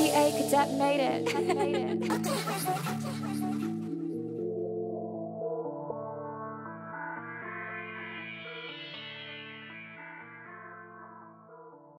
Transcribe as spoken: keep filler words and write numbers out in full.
C A could detonate it.